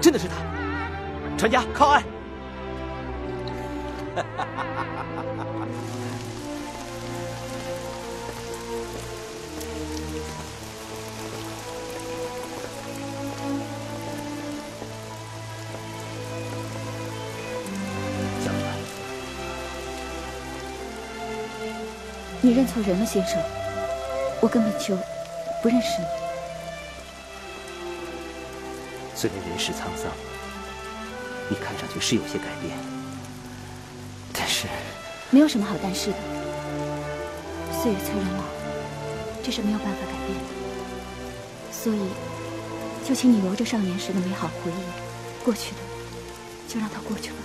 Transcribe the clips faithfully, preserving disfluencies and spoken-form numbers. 真的是他！船家靠岸！哈哈哈哈哈！小船，你认错人了，先生，我根本就不认识你。 虽然人世沧桑，你看上去是有些改变，但是没有什么好但是的。岁月催人老，这是没有办法改变的。所以，就请你留着少年时的美好回忆，过去的就让它过去吧。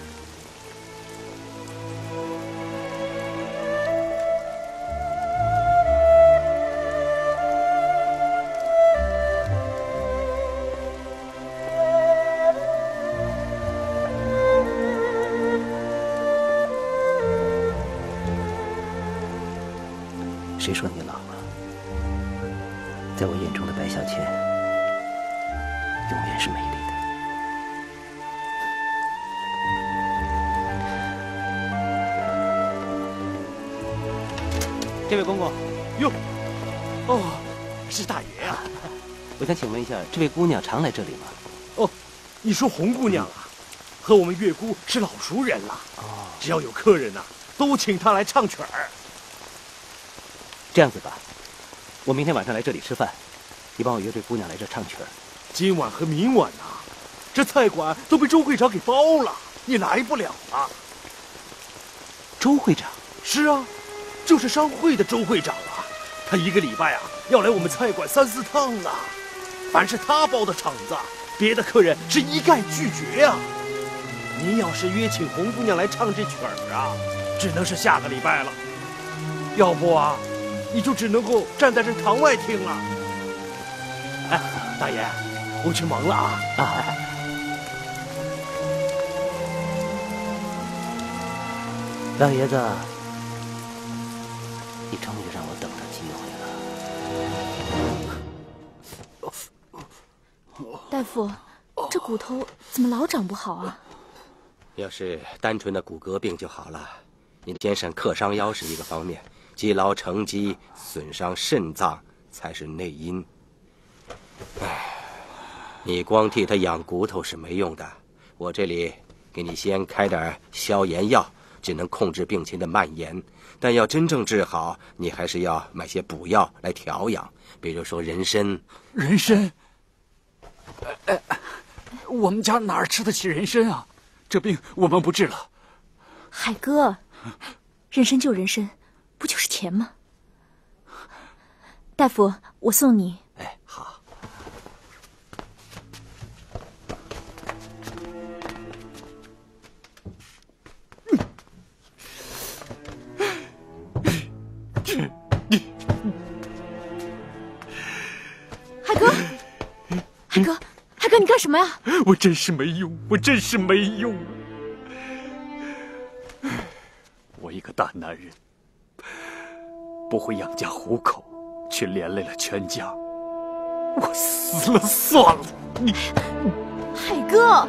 谁说你老了？在我眼中的白小倩，永远是美丽的。这位公公，哟，哦，是大爷啊！我想请问一下，这位姑娘常来这里吗？哦，你说红姑娘啊，和我们月姑是老熟人了。哦，只要有客人呐、啊，都请她来唱曲儿。 这样子吧，我明天晚上来这里吃饭，你帮我约这姑娘来这唱曲儿。今晚和明晚呐、啊，这菜馆都被周会长给包了，你来不了了。周会长？是啊，就是商会的周会长啊，他一个礼拜啊要来我们菜馆三四趟了。凡是他包的场子，别的客人是一概拒绝啊。您要是约请红姑娘来唱这曲儿啊，只能是下个礼拜了，要不啊？ 你就只能够站在这堂外听了。哎，大爷，我去忙了啊！啊。老爷子，你终于让我等到机会了。大夫，这骨头怎么老长不好啊？要是单纯的骨骼病就好了，你先生克伤腰是一个方面。 积劳成疾，损伤肾脏才是内因。哎，你光替他养骨头是没用的。我这里给你先开点消炎药，只能控制病情的蔓延。但要真正治好，你还是要买些补药来调养，比如说人参。人参？哎，我们家哪儿吃得起人参啊？这病我们不治了。海哥，人参就人参。 不就是钱吗？大夫，我送你。哎，好。海哥，海哥，海哥，你干什么呀？我真是没用，我真是没用。我一个大男人。 不会养家糊口，却连累了全家。我死了算了！你，海哥，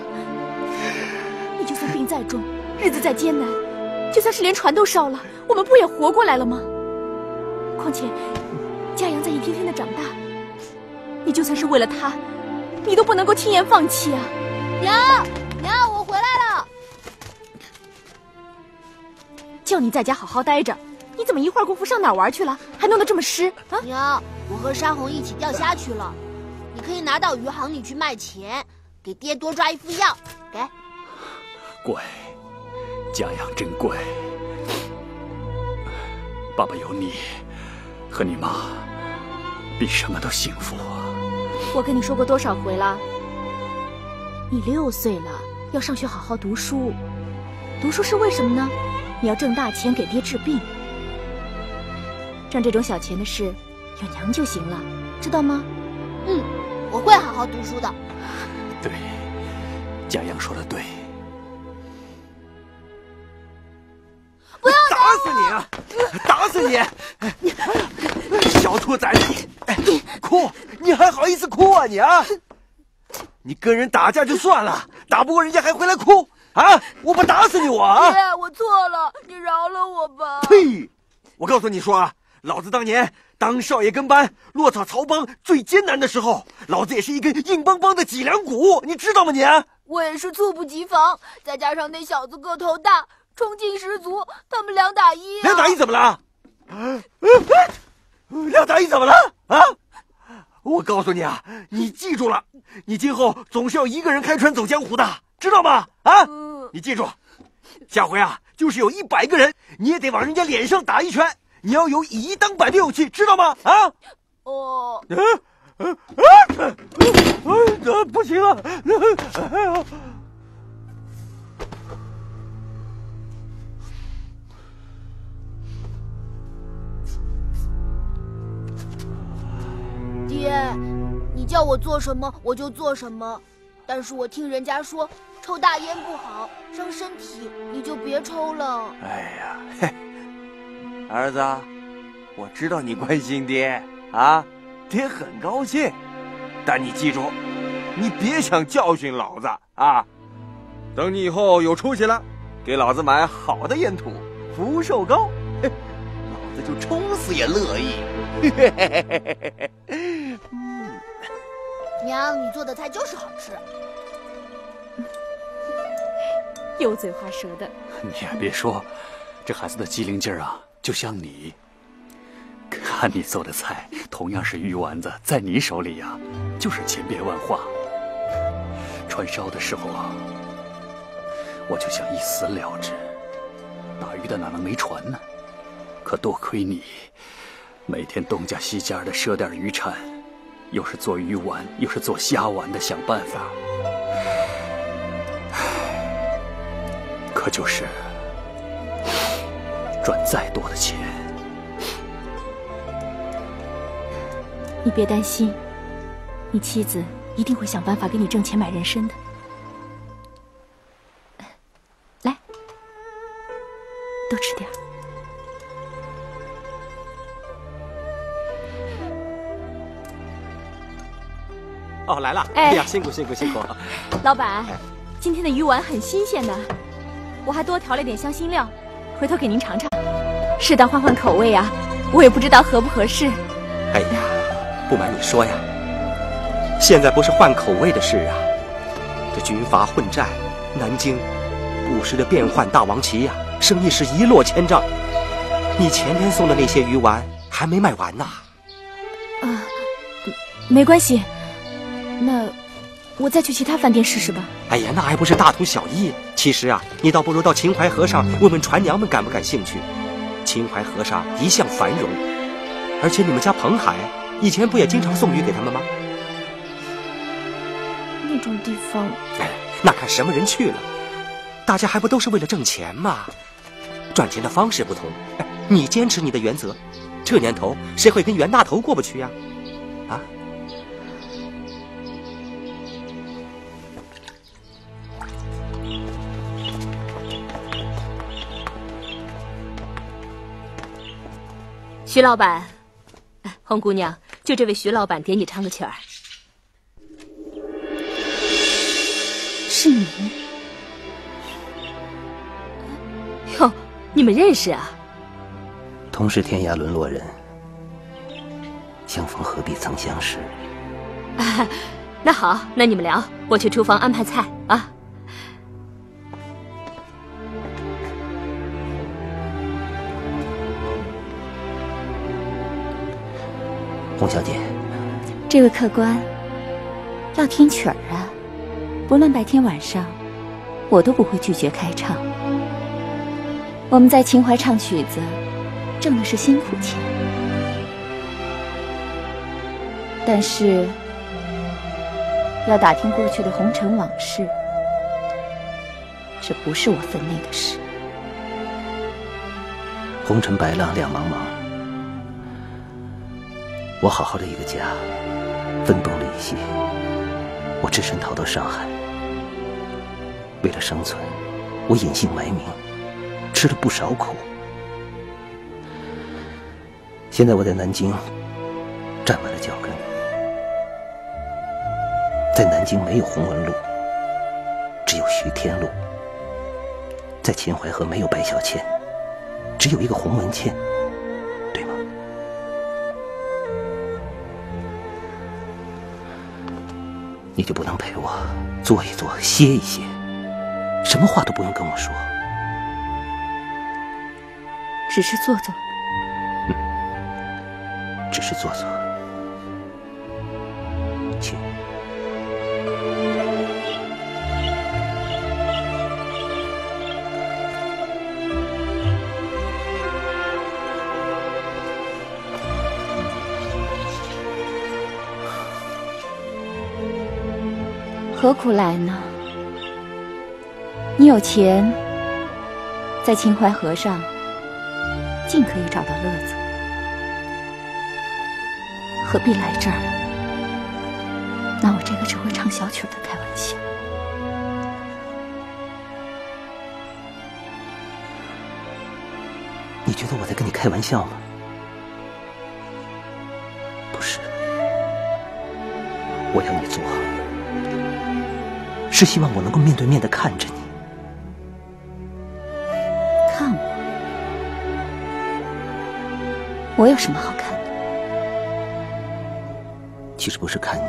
你就算病再重，日子再艰难，就算是连船都烧了，我们不也活过来了吗？况且，嘉阳在一天天的长大，你就算是为了他，你都不能够轻言放弃啊！娘，娘，我回来了。叫你在家好好待着。 你怎么一会儿功夫上哪儿玩去了？还弄得这么湿啊！娘，我和山红一起钓虾去了。你可以拿到鱼行里去卖钱，给爹多抓一副药。给。乖，家养真乖。爸爸有你和你妈，比什么都幸福啊！我跟你说过多少回了？你六岁了，要上学好好读书。读书是为什么呢？你要挣大钱给爹治病。 挣这种小钱的事，有娘就行了，知道吗？嗯，我会好好读书的。对，嘉阳说的对。不要打死你啊！打死你！小兔崽子！哎，哭！你还好意思哭啊你啊！你跟人打架就算了，打不过人家还回来哭啊！我不打死你我啊！爹，我错了，你饶了我吧！呸！我告诉你说啊，老子当年当少爷跟班落草曹帮最艰难的时候，老子也是一根硬邦邦的脊梁骨，你知道吗你？我也是猝不及防，再加上那小子个头大，冲劲十足，他们两打一、啊。两打一怎么了？啊啊！两打一怎么了？啊！我告诉你啊，你记住了，你今后总是要一个人开船走江湖的，知道吗？啊，嗯、你记住，下回啊，就是有一百个人，你也得往人家脸上打一拳，你要有以一当百的勇气，知道吗？啊，哦，嗯嗯嗯嗯，不行啊！哎呀，爹，你叫我做什么我就做什么，但是我听人家说抽大烟不好，伤身体，你就别抽了。哎呀，嘿，儿子，我知道你关心爹啊，爹很高兴，但你记住，你别想教训老子啊，等你以后有出息了，给老子买好的烟土，福寿高，嘿，老子就抽死也乐意。嘿嘿嘿嘿嘿嘿。娘，你做的菜就是好吃，油嘴滑舌的。你还别说，这孩子的机灵劲儿啊，就像你。看你做的菜，同样是鱼丸子，在你手里呀、啊，就是千变万化。串烧的时候啊，我就想一死了之，打鱼的哪能没船呢？可多亏你，每天东家西家的赊点渔产。又是做鱼丸，又是做虾丸的想办法，可就是赚再多的钱，你别担心，你妻子一定会想办法给你挣钱买人参的。来，多吃点儿。哦，来了！哎呀，辛苦辛苦辛苦！老板，今天的鱼丸很新鲜的，我还多调了点香辛料，回头给您尝尝，适当换换口味啊，我也不知道合不合适。哎呀，不瞒你说呀，现在不是换口味的事啊，这军阀混战，南京不时的变换大王旗呀、啊，生意是一落千丈。你前天送的那些鱼丸还没卖完呢。啊，没关系。那我再去其他饭店试试吧。哎呀，那还不是大同小异。其实啊，你倒不如到秦淮河上问问船娘们感不感兴趣。秦淮河上一向繁荣，而且你们家彭海以前不也经常送鱼给他们吗？那种地方，哎，那看什么人去了。大家还不都是为了挣钱嘛？赚钱的方式不同，哎，你坚持你的原则。这年头，谁会跟袁大头过不去呀、啊？啊？徐老板，红姑娘，就这位徐老板点你唱个曲儿。是你？哟，你们认识啊？同是天涯沦落人，相逢何必曾相识。啊，那好，那你们聊，我去厨房安排菜啊。洪小姐，这位客官要听曲儿啊，不论白天晚上，我都不会拒绝开唱。我们在秦淮唱曲子，挣的是辛苦钱，但是要打听过去的红尘往事，这不是我分内的事。红尘白浪两茫茫。我好好的一个家，分崩离析，我只身逃到上海，为了生存，我隐姓埋名，吃了不少苦。现在我在南京站稳了脚跟，在南京没有洪文路，只有徐天路；在秦淮河没有白小倩，只有一个洪文倩，对吗？你就不能陪我坐一坐、歇一歇，什么话都不用跟我说？只是坐坐。嗯，只是坐坐。请。何苦来呢？你有钱，在秦淮河上尽可以找到乐子，何必来这儿拿我这个只会唱小曲的开玩笑？你觉得我在跟你开玩笑吗？不是，我要你做好。是希望我能够面对面的看着你，看我，我有什么好看的？其实不是看你，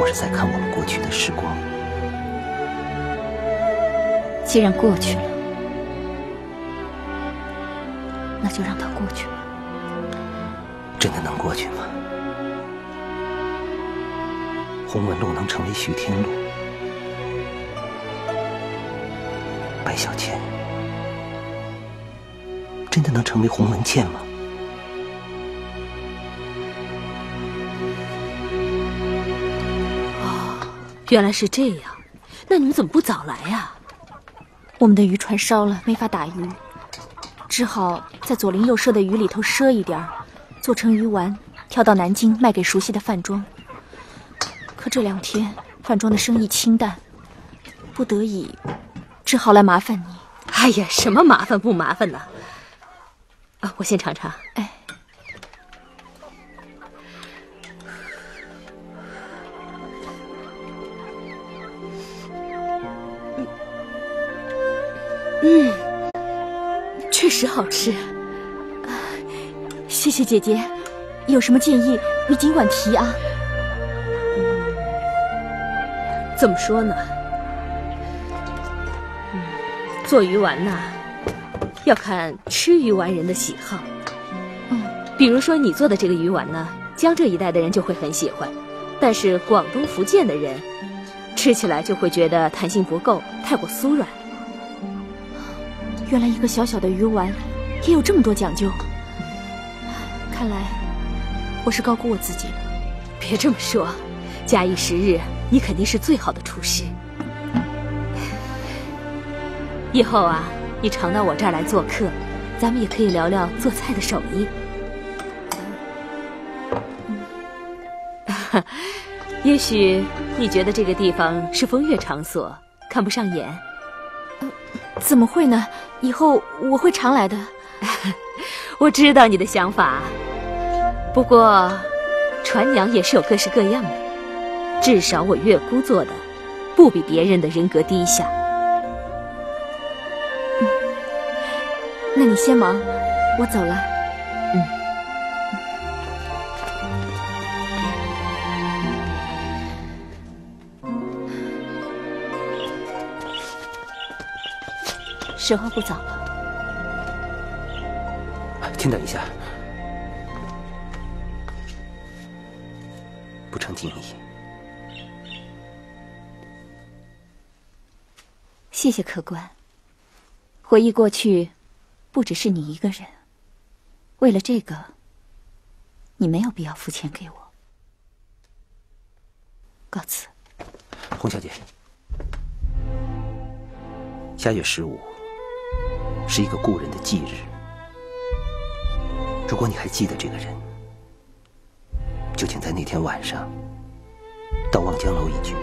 我是在看我们过去的时光。既然过去了，那就让它过去。真的能过去吗？洪文路能成为徐天路，白小倩真的能成为洪文倩吗？哦，原来是这样。那你们怎么不早来呀？我们的渔船烧了，没法打鱼，只好在左邻右舍的鱼里头赊一点，做成鱼丸，挑到南京卖给熟悉的饭庄。可这两天饭庄的生意清淡，不得已只好来麻烦你。哎呀，什么麻烦不麻烦呢？啊，我先尝尝。哎，嗯，确实好吃。啊，谢谢姐姐，有什么建议你尽管提啊。怎么说呢？嗯，做鱼丸呐，要看吃鱼丸人的喜好。嗯，比如说你做的这个鱼丸呢，江浙一带的人就会很喜欢，但是广东、福建的人吃起来就会觉得弹性不够，太过酥软。原来一个小小的鱼丸也有这么多讲究，看来我是高估我自己了。别这么说，假以时日，你肯定是最好的厨师。以后啊，你常到我这儿来做客，咱们也可以聊聊做菜的手艺。嗯、也许你觉得这个地方是风月场所，看不上眼。呃、怎么会呢？以后我会常来的。我知道你的想法，不过船娘也是有各式各样的。至少我月姑做的不比别人的人格低下。嗯，那你先忙，我走了。嗯。时候不早了。听等一下，不成敬意。谢谢客官。回忆过去，不只是你一个人。为了这个，你没有必要付钱给我。告辞，洪小姐。下月十五是一个故人的忌日。如果你还记得这个人，就请在那天晚上到望江楼一聚。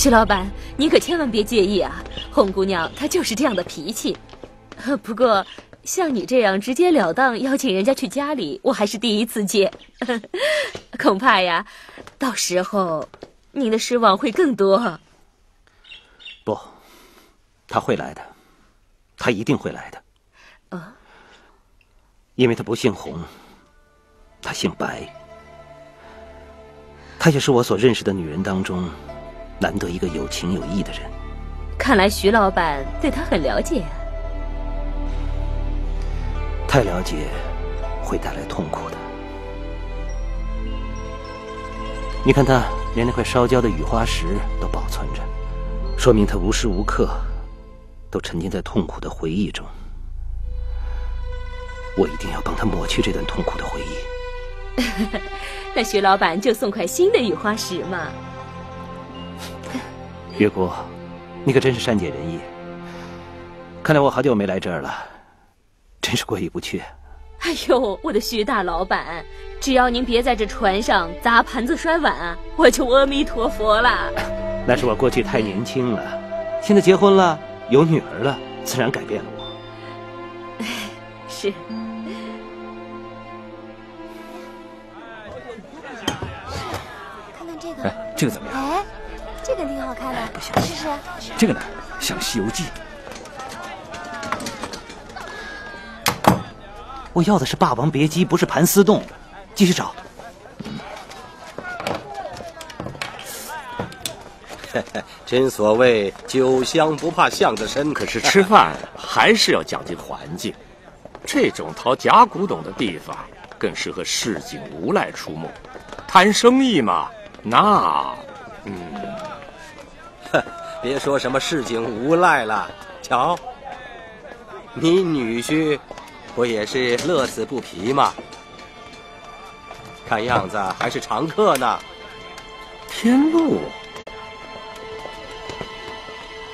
徐老板，您可千万别介意啊，红姑娘她就是这样的脾气。不过，像你这样直截了当邀请人家去家里，我还是第一次见，恐怕呀，到时候您的失望会更多。不，他会来的，他一定会来的。啊，因为他不姓红，他姓白。她也是我所认识的女人当中，难得一个有情有义的人。看来徐老板对她很了解啊。太了解，会带来痛苦的。你看她连那块烧焦的雨花石都保存着，说明她无时无刻都沉浸在痛苦的回忆中。我一定要帮她抹去这段痛苦的回忆。那徐老板就送块新的雨花石嘛。月姑，你可真是善解人意。看来我好久没来这儿了，真是过意不去。哎呦，我的徐大老板，只要您别在这船上砸盘子摔碗啊，我就阿弥陀佛了。那是我过去太年轻了，现在结婚了，有女儿了，自然改变了我。是。哎，这个怎么样？哎，这个挺好看的，试试。这个呢，像《西游记》。我要的是《霸王别姬》，不是《盘丝洞》。继续找。真所谓酒香不怕巷子深，可是吃饭还是要讲究环境。这种淘假古董的地方，更适合市井无赖出没，谈生意嘛。那，嗯，哼，别说什么市井无赖了，瞧，你女婿不也是乐此不疲吗？看样子还是常客呢。天路，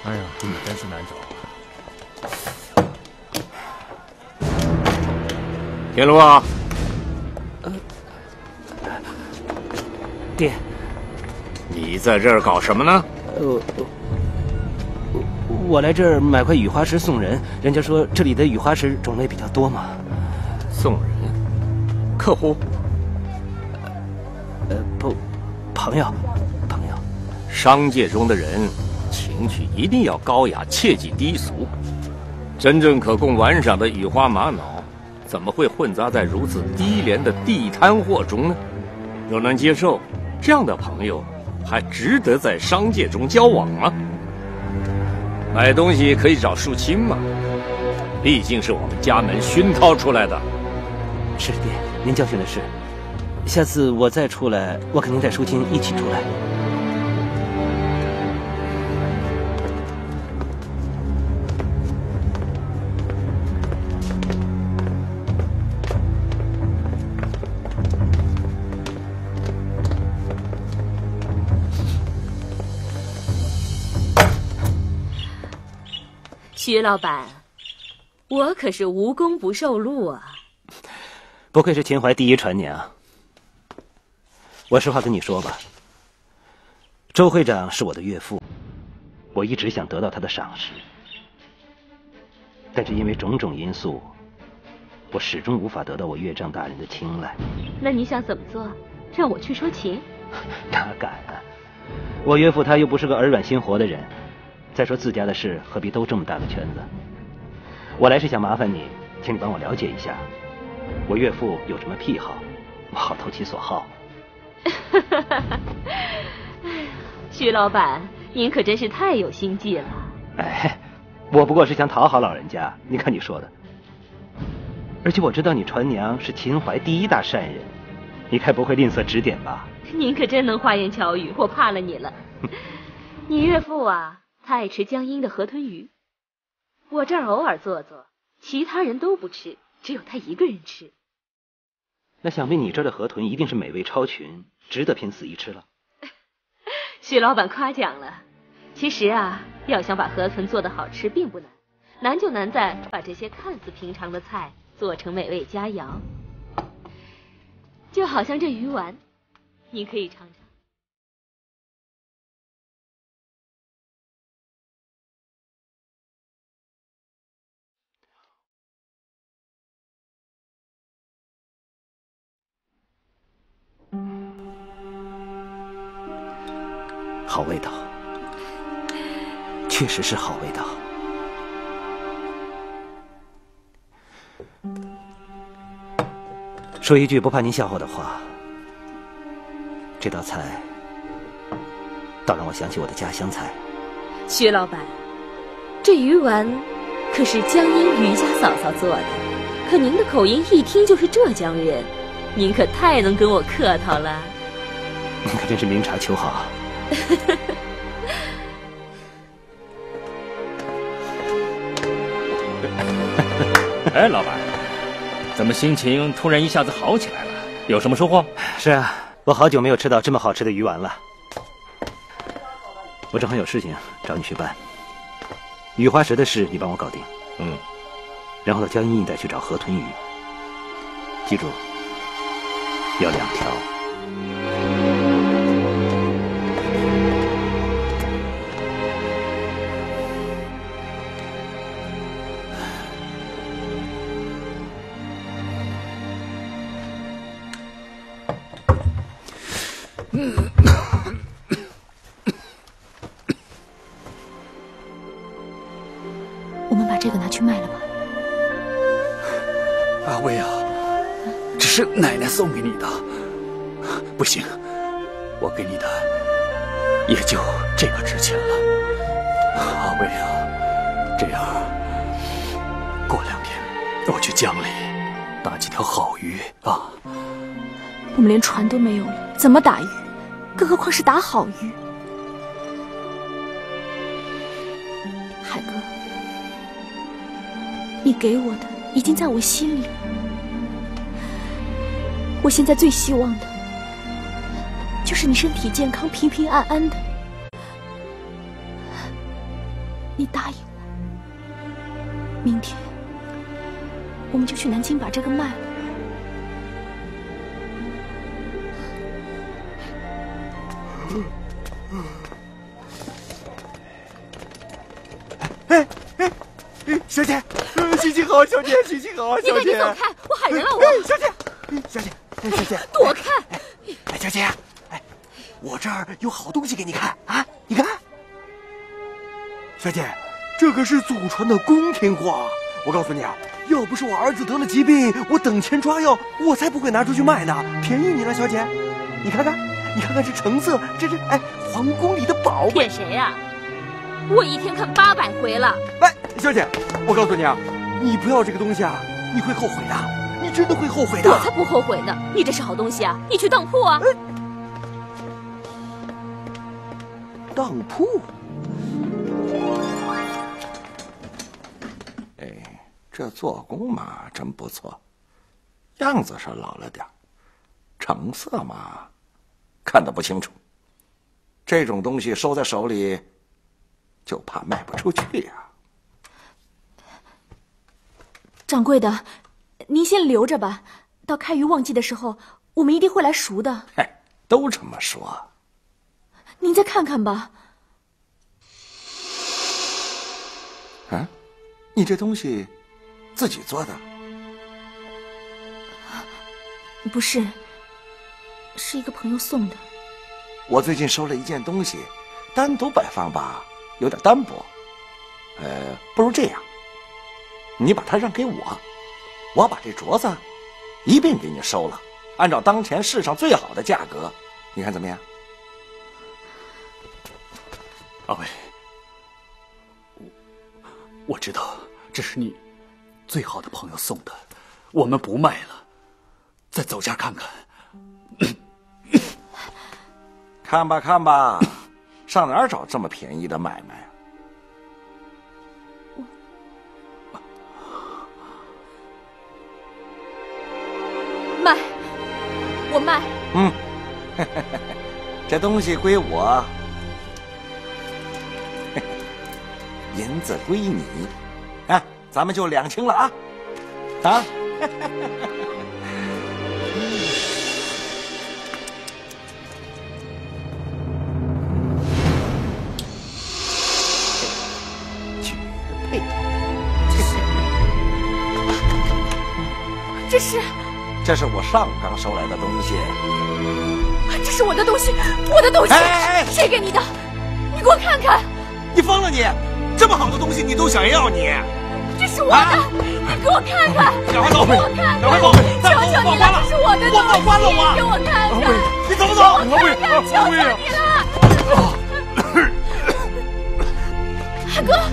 哎呀，你真是难找啊！天路啊，呃，爹。你在这儿搞什么呢？呃，我来这儿买块雨花石送人，人家说这里的雨花石种类比较多嘛。送人？客户？呃，不，朋友，朋友。商界中的人，情趣一定要高雅，切忌低俗。真正可供玩赏的雨花玛瑙，怎么会混杂在如此低廉的地摊货中呢？若能接受，这样的朋友还值得在商界中交往吗？买东西可以找树亲嘛，毕竟是我们家门熏陶出来的。是爹，您教训的是。下次我再出来，我肯定带树亲一起出来。徐老板，我可是无功不受禄啊！不愧是秦淮第一船娘。我实话跟你说吧，周会长是我的岳父，我一直想得到他的赏识，但是因为种种因素，我始终无法得到我岳丈大人的青睐。那你想怎么做？让我去说情？哪敢啊！我岳父他又不是个耳软心活的人。再说自家的事，何必兜这么大的圈子？我来是想麻烦你，请你帮我了解一下，我岳父有什么癖好，我好投其所好。徐老板，您可真是太有心计了。哎，我不过是想讨好老人家，你看你说的。而且我知道你船娘是秦淮第一大善人，你该不会吝啬指点吧？您可真能花言巧语，我怕了你了。你岳父啊？他爱吃江阴的河豚鱼，我这儿偶尔做做，其他人都不吃，只有他一个人吃。那想必你这儿的河豚一定是美味超群，值得拼死一吃了。许老板夸奖了。其实啊，要想把河豚做得好吃并不难，难就难在把这些看似平常的菜做成美味佳肴。就好像这鱼丸，你可以尝尝。好味道，确实是好味道。说一句不怕您笑话的话，这道菜倒让我想起我的家乡菜。薛老板，这鱼丸可是江阴于家嫂嫂做的，可您的口音一听就是浙江人，您可太能跟我客套了。您可真是明察秋毫啊。哎，老板，怎么心情突然一下子好起来了？有什么收获？是啊，我好久没有吃到这么好吃的鱼丸了。我正好有事情找你去办，雨花石的事你帮我搞定。嗯，然后到江阴一带去找河豚鱼，记住，要两条。我们把这个拿去卖了吧。阿威啊，这是奶奶送给你的，不行，我给你的也就这个值钱了。阿威啊，这样过两天我去江里打几条好鱼啊。我们连船都没有了，怎么打鱼？更何况是打好鱼。海哥，你给我的已经在我心里，我现在最希望的就是你身体健康，平平安安的。你答应我，明天我们就去南京把这个卖了。哎哎哎，小姐，心情好，小姐，心情好，小姐。你赶紧走开，我喊人了，我。小姐，小姐，小姐，躲开！哎，小姐，哎，我这儿有好东西给你看啊，你看。小姐，这可是祖传的宫廷货，我告诉你啊，要不是我儿子得了疾病，我等钱抓药，我才不会拿出去卖呢，便宜你了，小姐。你看看。你看看这成色，这这哎，皇宫里的宝贝。骗谁呀、啊？我一天看八百回了。哎，小姐，我告诉你啊，你不要这个东西啊，你会后悔的，你真的会后悔的。我才不后悔呢！你这是好东西啊，你去当铺啊。哎、当铺？哎，这做工嘛，真不错，样子是老了点，成色嘛。看得不清楚，这种东西收在手里，就怕卖不出去呀、啊。掌柜的，您先留着吧，到开渔旺季的时候，我们一定会来赎的。哎，都这么说。您再看看吧。啊，你这东西自己做的？不是。是一个朋友送的。我最近收了一件东西，单独摆放吧，有点单薄。呃，不如这样，你把它让给我，我把这镯子一并给你收了，按照当前市上最好的价格，你看怎么样？阿伟，我我知道这是你最好的朋友送的，我们不卖了，再走价看看。看吧看吧，上哪儿找这么便宜的买卖啊？卖，我卖。嗯，这东西归我，银子归你，啊，咱们就两清了啊！啊！这是，这是我上岗收来的东西。这是我的东西，我的东西，哎哎哎谁给你的？给我看看！你疯了你！这么好的东西你都想要你？这是我的，你给我看看！赶快走！给我看看！赶快走！求求你了，这是我的东西！我放关了我！给我看看！你走不走？我看看！求求你了！海哥，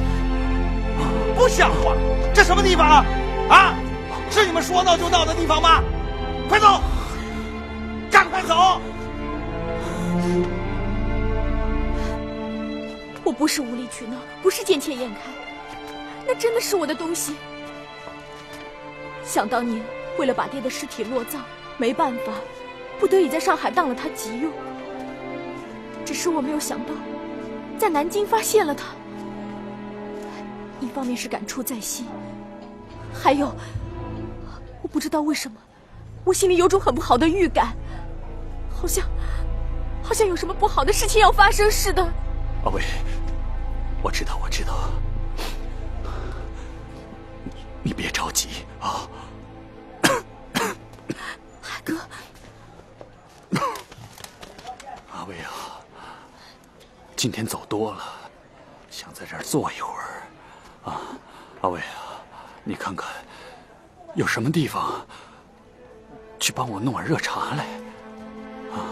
不像话！这什么地方啊？啊？是你们说闹就闹的地方吗？快走！赶快走！ 我不是无理取闹，不是见钱眼开，那真的是我的东西。想当年，为了把爹的尸体落葬，没办法，不得已在上海当了他急用。只是我没有想到，在南京发现了他。一方面是感触在心，还有，我不知道为什么，我心里有种很不好的预感，好像，好像有什么不好的事情要发生似的。 阿伟，我知道，我知道，你你别着急啊。海哥，阿伟啊，今天走多了，想在这儿坐一会儿啊。阿伟啊，你看看有什么地方，去帮我弄碗热茶来啊，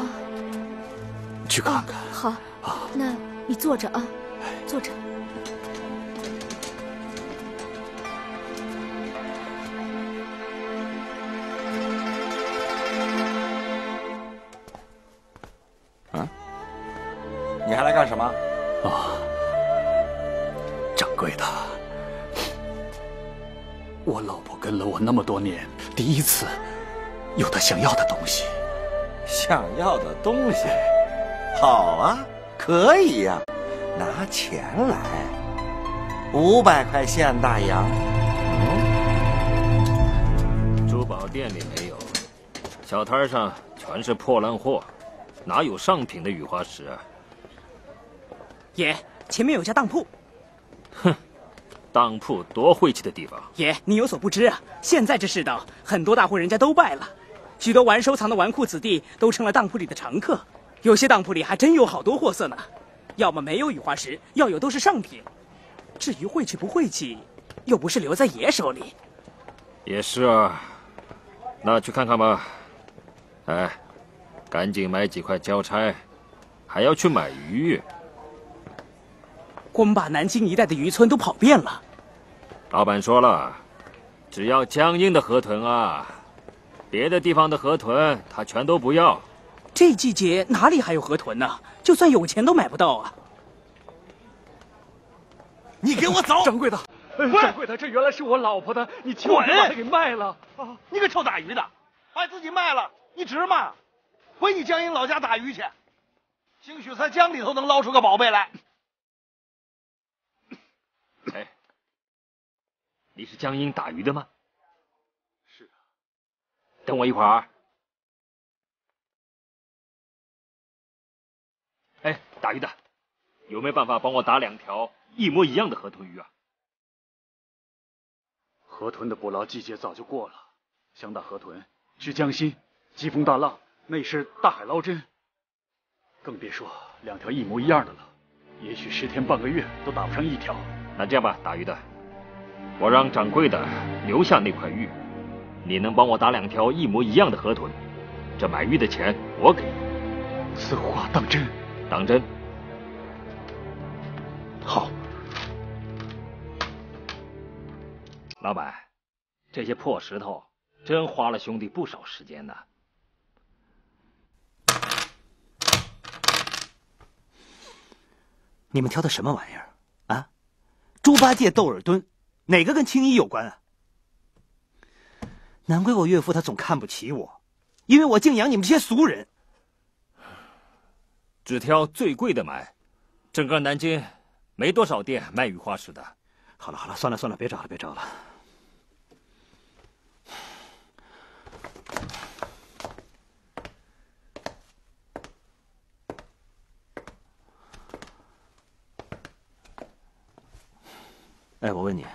去看看。好啊，那。 你坐着啊，坐着。啊？你还来干什么？啊，掌柜的，我老婆跟了我那么多年，第一次有她想要的东西。想要的东西，好啊。 可以呀、啊，拿钱来，五百块现大洋。嗯，珠宝店里没有，小摊上全是破烂货，哪有上品的雨花石啊？爷，前面有家当铺。哼，当铺多晦气的地方。爷，你有所不知啊，现在这世道，很多大户人家都败了，许多玩收藏的纨绔子弟都成了当铺里的常客。 有些当铺里还真有好多货色呢，要么没有雨花石，要有都是上品。至于晦气不晦气，又不是留在爷手里。也是啊，那去看看吧。哎，赶紧买几块交差，还要去买鱼。我们把南京一带的渔村都跑遍了。老板说了，只要江阴的河豚啊，别的地方的河豚他全都不要。 这季节哪里还有河豚呢、啊？就算有钱都买不到啊！你给我走！掌柜的，掌柜的，这原来是我老婆的，你替我把她给卖了啊！你个臭打鱼的，把自己卖了，你值吗？回你江阴老家打鱼去，兴许在江里头能捞出个宝贝来。哎，你是江阴打鱼的吗？是啊。等我一会儿。 哎，打鱼的，有没有办法帮我打两条一模一样的河豚鱼啊？河豚的捕捞季节早就过了，想打河豚需江心、疾风大浪、内是大海捞针，更别说两条一模一样的了。也许十天半个月都打不上一条。那这样吧，打鱼的，我让掌柜的留下那块玉，你能帮我打两条一模一样的河豚，这买玉的钱我给你。此话当真？ 当真？好，老板，这些破石头真花了兄弟不少时间呢。你们挑的什么玩意儿啊？猪八戒、窦尔敦，哪个跟青衣有关啊？难怪我岳父他总看不起我，因为我敬仰你们这些俗人。 只挑最贵的买，整个南京没多少店卖雨花石的。好了好了，算了算了，别找了别找了。哎，我问你，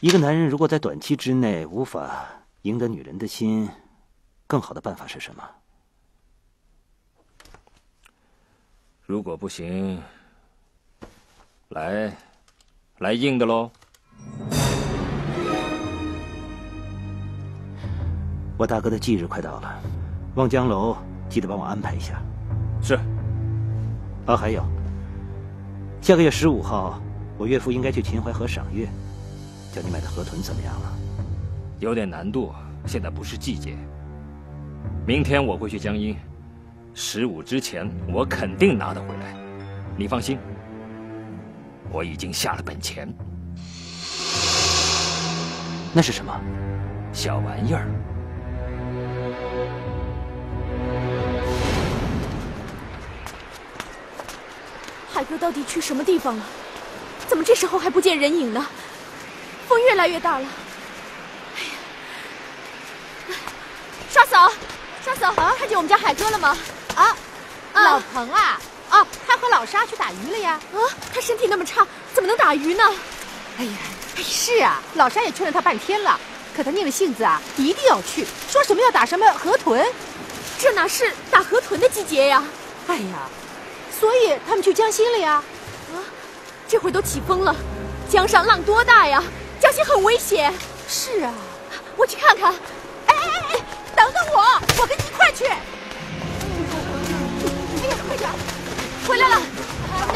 一个男人如果在短期之内无法赢得女人的心，更好的办法是什么？ 如果不行，来，来硬的喽！我大哥的忌日快到了，望江楼记得帮我安排一下。是。啊，还有，下个月十五号，我岳父应该去秦淮河赏月，叫你买的河豚怎么样了？有点难度，现在不是季节。明天我会去江阴，十五之前我肯定拿得回来，你放心。 我已经下了本钱。那是什么？小玩意儿。海哥到底去什么地方了？怎么这时候还不见人影呢？风越来越大了。哎呀！刷嫂，刷嫂，啊、看见我们家海哥了吗？啊，啊老彭啊。 哦，他和老沙去打鱼了呀！啊，他身体那么差，怎么能打鱼呢？哎呀，是啊，老沙也劝了他半天了，可他硬着性子啊，一定要去，说什么要打什么河豚，这哪是打河豚的季节呀？哎呀，所以他们去江心了呀！啊，这会儿都起风了，江上浪多大呀？江心很危险。是啊，我去看看。哎哎哎哎，等等我，我跟你一块去。哎呀，快点！ 回来了，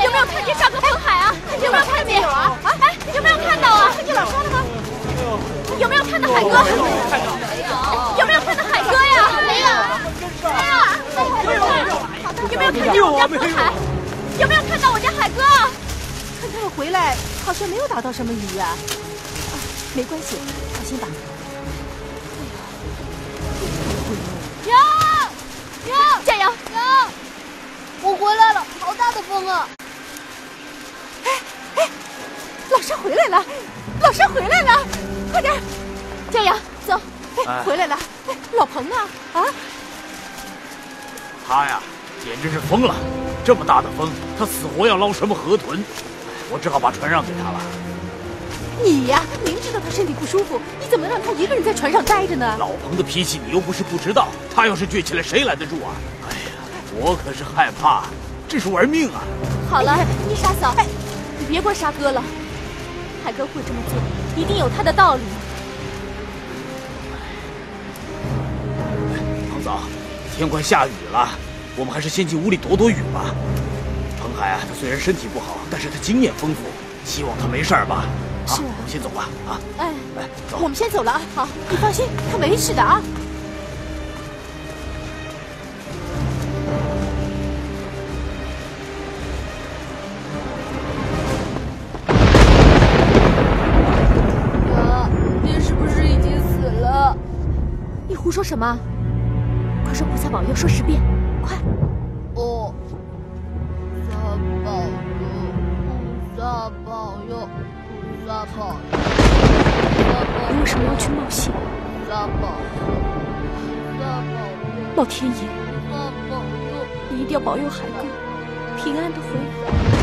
有没有看见上个风海啊？有没有看见？有啊！啊，哎，有没有看到啊？看见老沙了吗？有没有看到海哥？有没有看到海哥呀？没有，没有，有没有看见我家风海？有没有看到我家海哥？看他回来，好像没有打到什么鱼啊。没关系，放心吧。有，有，加油，有。 我回来了，好大的风啊！哎哎，老沙回来了，老沙回来了，快点，佳阳，走，哎，回来了，哎，老彭啊啊！他呀，简直是疯了，这么大的风，他死活要捞什么河豚，我只好把船让给他了。你呀，明知道他身体不舒服，你怎么让他一个人在船上待着呢？老彭的脾气你又不是不知道，他要是倔起来，谁拦得住啊？哎呀！ 我可是害怕，这是玩命啊！好了，你傻嫂，哎、你别怪沙哥了。海哥会这么做，一定有他的道理。彭嫂，天快下雨了，我们还是先进屋里躲躲雨吧。彭海啊，他虽然身体不好，但是他经验丰富，希望他没事儿吧。是啊，我们先走吧。啊，哎，来，走，我们先走了啊。好，你放心，他没事的啊。 说什么？快说菩萨保佑，说十遍，快！哦，菩萨保佑，菩萨保佑，菩萨保佑，你为什么要去冒险？菩萨保佑，菩萨保佑，老天爷，菩萨保佑，你一定要保佑海哥平安的回来。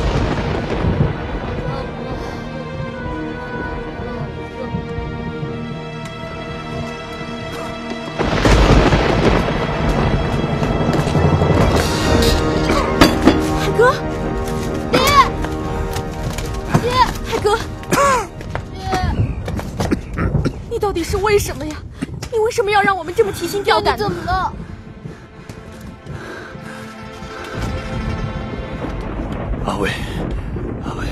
是为什么呀？你为什么要让我们这么提心吊胆？怎么了？阿伟，阿伟，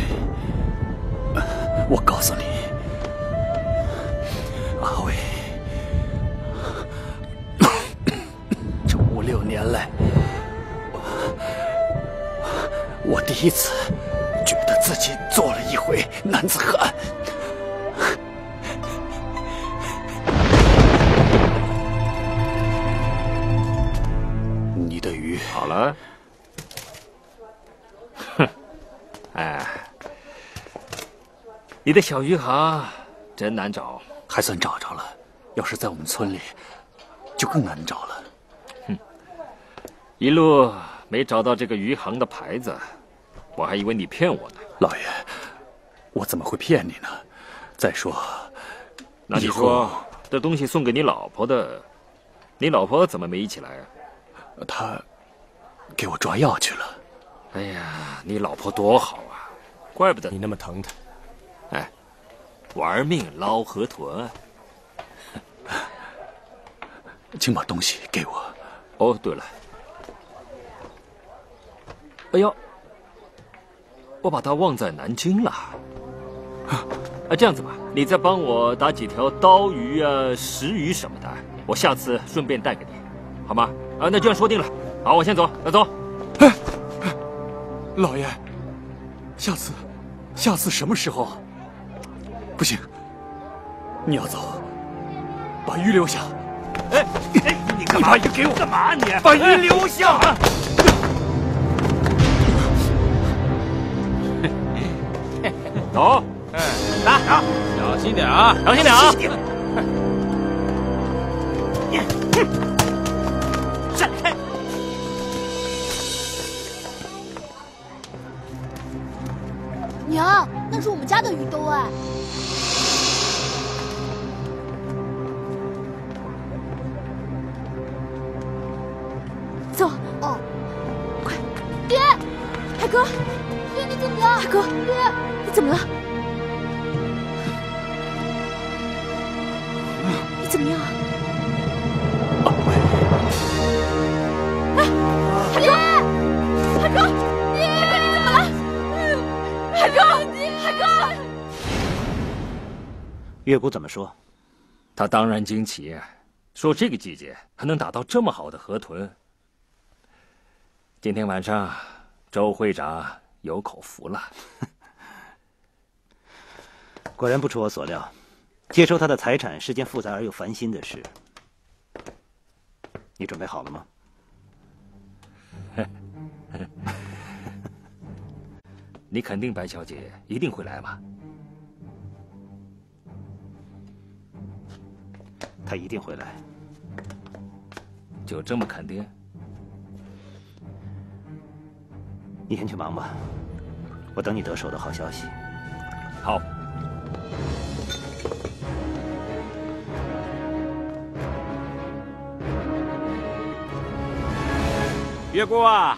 我告诉你，阿伟，这五六年来，我我第一次觉得自己做了一回男子汉。 好了，哼，哎，你的小鱼蛤真难找，还算找着了。要是在我们村里，就更难找了。哼，一路没找到这个鱼行的牌子，我还以为你骗我呢。老爷，我怎么会骗你呢？再说，那你说这东西送给你老婆的，你老婆怎么没一起来啊？她。 给我抓药去了。哎呀，你老婆多好啊，怪不得你那么疼他。哎，玩命捞河豚啊！请把东西给我。哦，对了，哎呦，我把它忘在南京了。啊，这样子吧，你再帮我打几条刀鱼啊、石鱼什么的，我下次顺便带给你，好吗？啊，那就这样说定了。好，我先走，那走。哎，老爷，下次，下次什么时候？不行，你要走，把鱼留下。哎哎，你干嘛？你给我干嘛？你把鱼留下。哎哎、走。 哎，打打，小心点啊！小心点啊！闪开！娘，那是我们家的鱼兜哎。走哦，快！爹，海哥，爹你怎么了？海哥，爹你怎么了？ 怎么样啊？哎，海哥，海哥，爹，海哥你怎么了？海哥，海哥。月姑怎么说？她当然惊奇，说这个季节还能打到这么好的河豚。今天晚上，周会长有口福了。果然不出我所料。 接收他的财产是件复杂而又烦心的事，你准备好了吗？你肯定白小姐一定会来吗？她一定会来。就这么肯定？你先去忙吧，我等你得手的好消息。好。 月姑啊，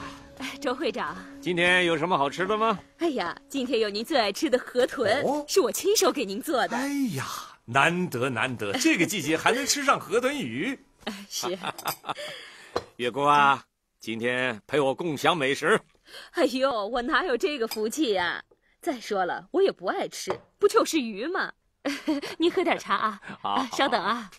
周会长，今天有什么好吃的吗？哎呀，今天有您最爱吃的河豚，哦、是我亲手给您做的。哎呀，难得难得，这个季节还能吃上河豚鱼。是。月姑啊，今天陪我共享美食。哎呦，我哪有这个福气呀、啊？再说了，我也不爱吃，不就是鱼吗？您喝点茶啊。好，啊、稍等啊。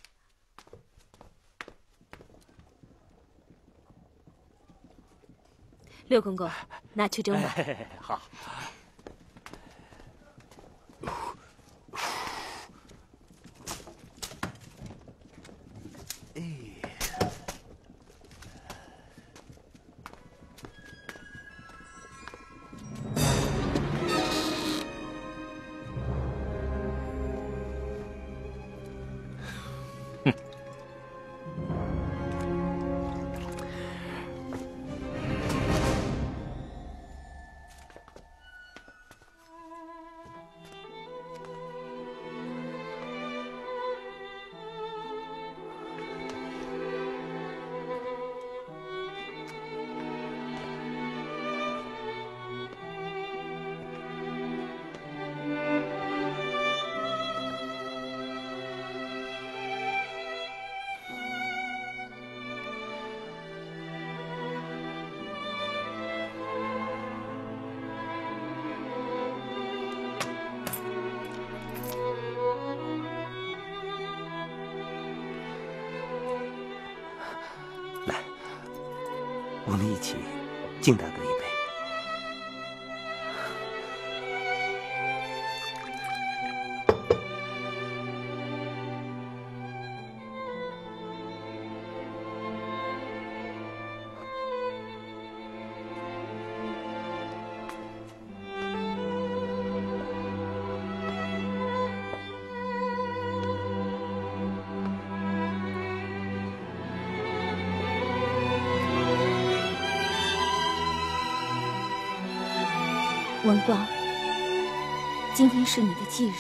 六公公，拿去蒸吧。哎、好。哎，哼。 我们一起敬大哥一杯。文光，今天是你的忌日，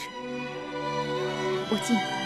我敬你。